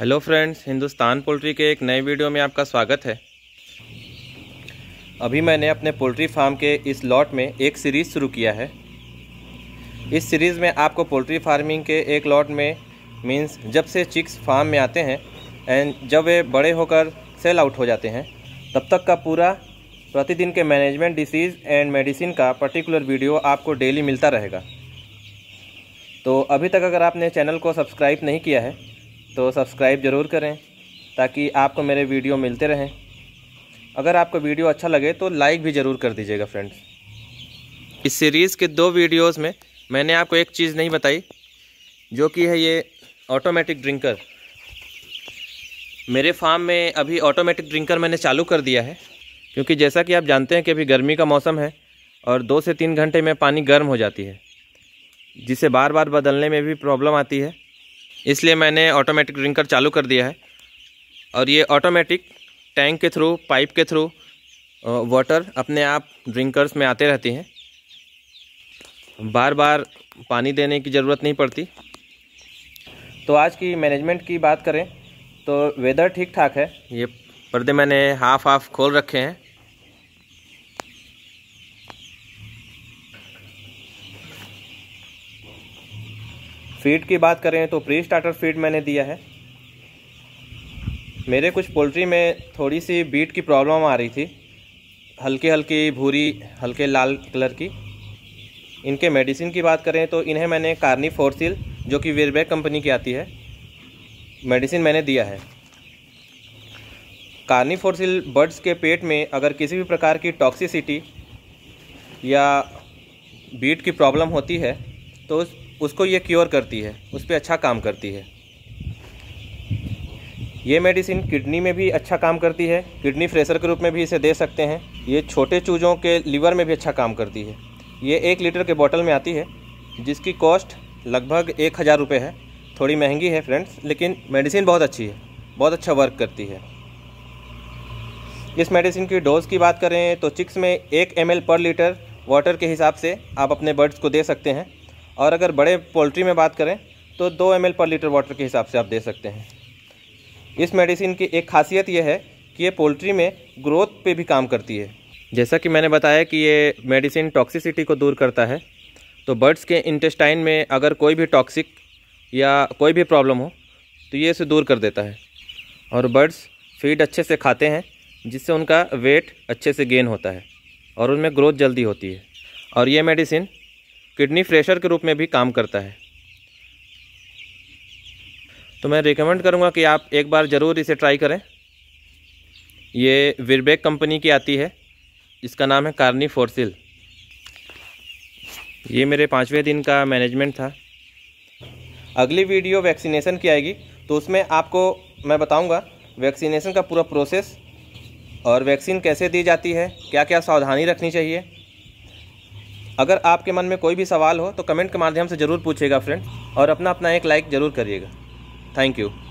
Hello friends, Hindustan poultry के एक नए वीडियो में आपका स्वागत है। अभी मैंने अपने पोल्ट्री फार्म के इस लॉट में एक सीरीज़ शुरू किया है। इस सीरीज़ में आपको पोल्ट्री फार्मिंग के एक लॉट में मींस जब से चिक्स फार्म में आते हैं एंड जब वे बड़े होकर सेल आउट हो जाते हैं तब तक का पूरा प्रतिदिन के मैनेजमेंट, डिसीज़ एंड मेडिसिन का पर्टिकुलर वीडियो आपको डेली मिलता रहेगा। तो अभी तक अगर आपने चैनल को सब्सक्राइब नहीं किया है तो सब्सक्राइब ज़रूर करें ताकि आपको मेरे वीडियो मिलते रहें। अगर आपको वीडियो अच्छा लगे तो लाइक भी ज़रूर कर दीजिएगा। फ्रेंड्स, इस सीरीज़ के दो वीडियोस में मैंने आपको एक चीज़ नहीं बताई जो कि है ये ऑटोमेटिक ड्रिंकर। मेरे फार्म में अभी ऑटोमेटिक ड्रिंकर मैंने चालू कर दिया है क्योंकि जैसा कि आप जानते हैं कि अभी गर्मी का मौसम है और 2 से 3 घंटे में पानी गर्म हो जाती है जिसे बार बार बदलने में भी प्रॉब्लम आती है, इसलिए मैंने ऑटोमेटिक ड्रिंकर चालू कर दिया है। और ये ऑटोमेटिक टैंक के थ्रू, पाइप के थ्रू वाटर अपने आप ड्रिंकर्स में आते रहती हैं, बार बार पानी देने की ज़रूरत नहीं पड़ती। तो आज की मैनेजमेंट की बात करें तो वेदर ठीक ठाक है। ये पर्दे मैंने हाफ हाफ खोल रखे हैं। फीड की बात करें तो प्री स्टार्टर फीड मैंने दिया है। मेरे कुछ पोल्ट्री में थोड़ी सी बीट की प्रॉब्लम आ रही थी, हल्की हल्की भूरी, हल्के लाल कलर की। इनके मेडिसिन की बात करें तो इन्हें मैंने कार्नी फोरसिल, जो कि वेरबे कंपनी की आती है, मेडिसिन मैंने दिया है। कार्नी फोरसिल बर्ड्स के पेट में अगर किसी भी प्रकार की टॉक्सिसिटी या बीट की प्रॉब्लम होती है तो उसको ये क्योर करती है, उस पर अच्छा काम करती है। ये मेडिसिन किडनी में भी अच्छा काम करती है, किडनी फ्रेशर के रूप में भी इसे दे सकते हैं। ये छोटे चूजों के लीवर में भी अच्छा काम करती है। ये 1 लीटर के बोतल में आती है जिसकी कॉस्ट लगभग 1000 रुपये है। थोड़ी महंगी है फ्रेंड्स, लेकिन मेडिसिन बहुत अच्छी है, बहुत अच्छा वर्क करती है। इस मेडिसिन की डोज़ की बात करें तो चिक्स में 1 ml/लीटर वाटर के हिसाब से आप अपने बर्ड्स को दे सकते हैं। और अगर बड़े पोल्ट्री में बात करें तो 2 ml/लीटर वाटर के हिसाब से आप दे सकते हैं। इस मेडिसिन की एक खासियत यह है कि ये पोल्ट्री में ग्रोथ पे भी काम करती है। जैसा कि मैंने बताया कि ये मेडिसिन टॉक्सिसिटी को दूर करता है, तो बर्ड्स के इंटेस्टाइन में अगर कोई भी टॉक्सिक या कोई भी प्रॉब्लम हो तो ये इसे दूर कर देता है। और बर्ड्स फीड अच्छे से खाते हैं जिससे उनका वेट अच्छे से गेन होता है और उनमें ग्रोथ जल्दी होती है। और ये मेडिसिन किडनी फ्रेशर के रूप में भी काम करता है। तो मैं रिकमेंड करूंगा कि आप एक बार ज़रूर इसे ट्राई करें। ये वर्बे कंपनी की आती है, इसका नाम है कार्नी फोरसिल। ये मेरे 5वें दिन का मैनेजमेंट था। अगली वीडियो वैक्सीनेशन की आएगी तो उसमें आपको मैं बताऊंगा वैक्सीनेशन का पूरा प्रोसेस और वैक्सीन कैसे दी जाती है, क्या क्या सावधानी रखनी चाहिए। अगर आपके मन में कोई भी सवाल हो तो कमेंट के माध्यम से ज़रूर पूछिएगा फ्रेंड्स, और अपना एक लाइक ज़रूर करिएगा। Thank you.